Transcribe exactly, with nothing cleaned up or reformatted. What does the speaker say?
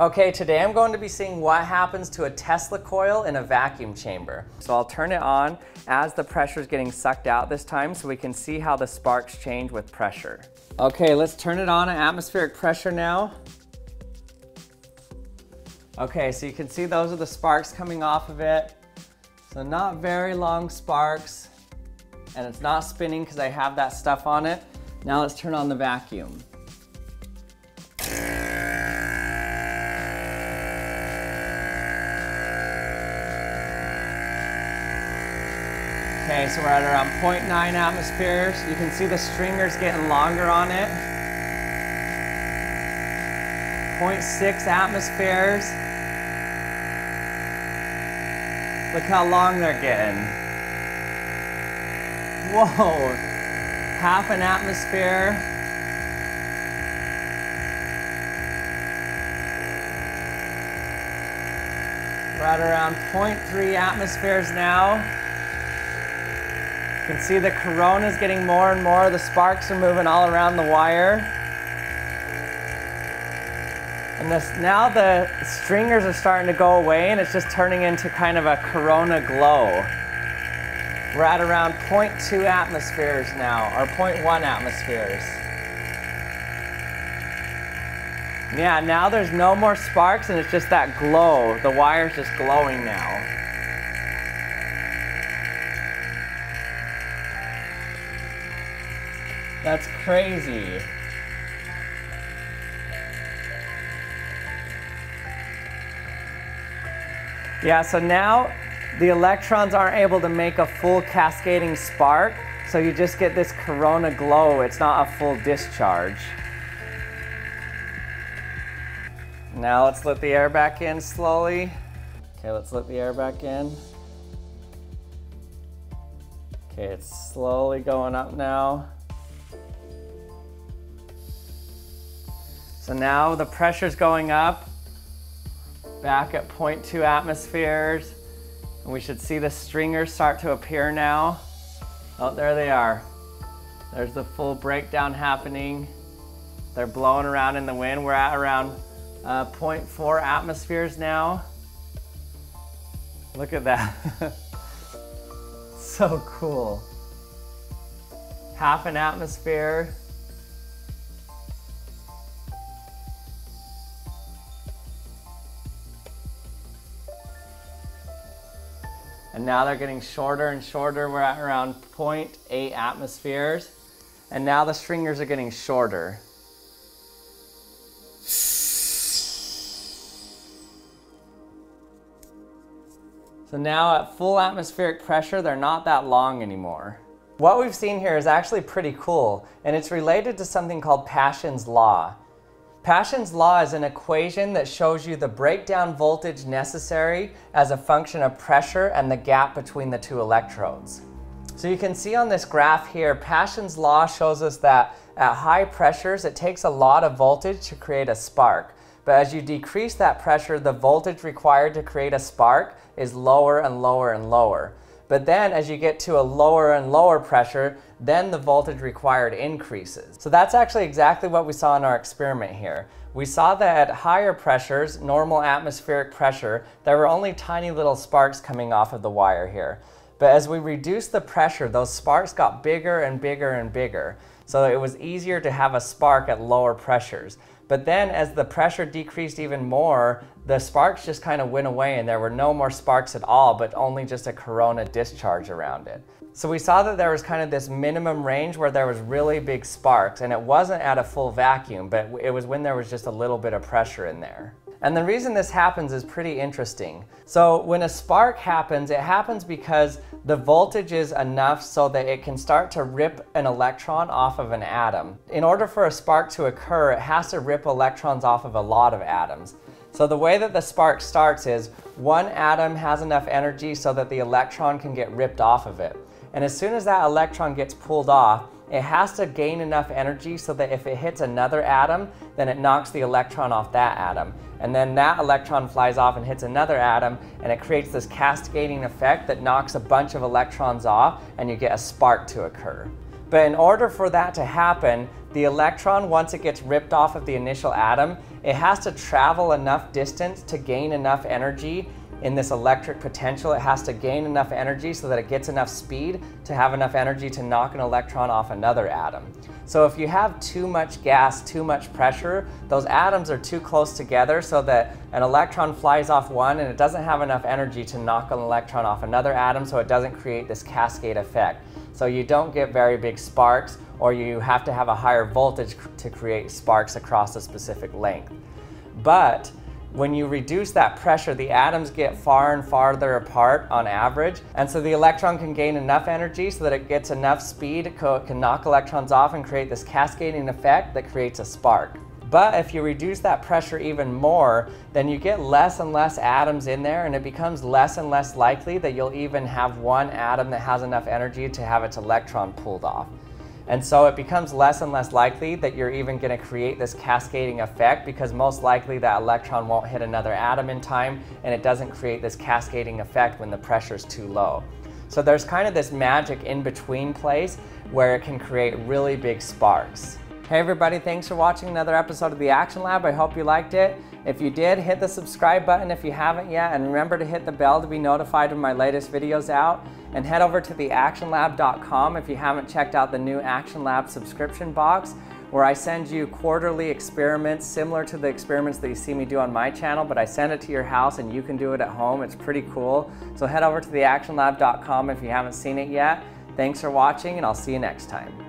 Okay, today I'm going to be seeing what happens to a Tesla coil in a vacuum chamber. So I'll turn it on as the pressure is getting sucked out this time so we can see how the sparks change with pressure. Okay, let's turn it on at atmospheric pressure now. Okay, so you can see those are the sparks coming off of it. So not very long sparks, and it's not spinning because I have that stuff on it. Now let's turn on the vacuum. Okay, so we're at around zero point nine atmospheres. You can see the stringer's getting longer on it. zero point six atmospheres. Look how long they're getting. Whoa, half an atmosphere. We're at around zero point three atmospheres now. You can see the corona is getting more and more. The sparks are moving all around the wire. And this, now the stringers are starting to go away and it's just turning into kind of a corona glow. We're at around zero point two atmospheres now, or zero point one atmospheres. Yeah, now there's no more sparks and it's just that glow. The wire's just glowing now. That's crazy. Yeah, so now the electrons aren't able to make a full cascading spark, so you just get this corona glow. It's not a full discharge. Now let's let the air back in slowly. Okay, let's let the air back in. Okay, it's slowly going up now. So now the pressure's going up, back at zero point two atmospheres, and we should see the stringers start to appear now. Oh, there they are. There's the full breakdown happening. They're blowing around in the wind. We're at around uh, zero point four atmospheres now. Look at that. So cool. Half an atmosphere. And now they're getting shorter and shorter. We're at around zero point eight atmospheres. And now the stringers are getting shorter. So now at full atmospheric pressure, they're not that long anymore. What we've seen here is actually pretty cool, and it's related to something called Paschen's law. Paschen's law is an equation that shows you the breakdown voltage necessary as a function of pressure and the gap between the two electrodes. So you can see on this graph here, Paschen's law shows us that at high pressures it takes a lot of voltage to create a spark. But as you decrease that pressure, the voltage required to create a spark is lower and lower and lower. But then as you get to a lower and lower pressure, then the voltage required increases. So that's actually exactly what we saw in our experiment here. We saw that at higher pressures, normal atmospheric pressure, there were only tiny little sparks coming off of the wire here. But as we reduced the pressure, those sparks got bigger and bigger and bigger. So it was easier to have a spark at lower pressures. But then as the pressure decreased even more, the sparks just kind of went away and there were no more sparks at all, but only just a corona discharge around it. So we saw that there was kind of this minimum range where there was really big sparks, and it wasn't at a full vacuum, but it was when there was just a little bit of pressure in there. And the reason this happens is pretty interesting. So when a spark happens, it happens because the voltage is enough so that it can start to rip an electron off of an atom. In order for a spark to occur, it has to rip electrons off of a lot of atoms. So the way that the spark starts is one atom has enough energy so that the electron can get ripped off of it. And as soon as that electron gets pulled off, it has to gain enough energy so that if it hits another atom, then it knocks the electron off that atom. And then that electron flies off and hits another atom, and it creates this cascading effect that knocks a bunch of electrons off, and you get a spark to occur. But in order for that to happen, the electron, once it gets ripped off of the initial atom, it has to travel enough distance to gain enough energy in this electric potential. It has to gain enough energy so that it gets enough speed to have enough energy to knock an electron off another atom. So if you have too much gas, too much pressure, those atoms are too close together so that an electron flies off one and it doesn't have enough energy to knock an electron off another atom, so it doesn't create this cascade effect. So you don't get very big sparks, or you have to have a higher voltage to create sparks across a specific length. But when you reduce that pressure, the atoms get far and farther apart on average, and so the electron can gain enough energy so that it gets enough speed, it can knock electrons off and create this cascading effect that creates a spark. But if you reduce that pressure even more, then you get less and less atoms in there, and it becomes less and less likely that you'll even have one atom that has enough energy to have its electron pulled off. And so it becomes less and less likely that you're even going to create this cascading effect, because most likely that electron won't hit another atom in time, and it doesn't create this cascading effect when the pressure's too low. So there's kind of this magic in-between place where it can create really big sparks. Hey everybody, thanks for watching another episode of The Action Lab. I hope you liked it. If you did, hit the subscribe button if you haven't yet, and remember to hit the bell to be notified when my latest videos out. And head over to the action lab dot com if you haven't checked out the new Action Lab subscription box, where I send you quarterly experiments similar to the experiments that you see me do on my channel, but I send it to your house and you can do it at home. It's pretty cool. So head over to the action lab dot com if you haven't seen it yet. Thanks for watching, and I'll see you next time.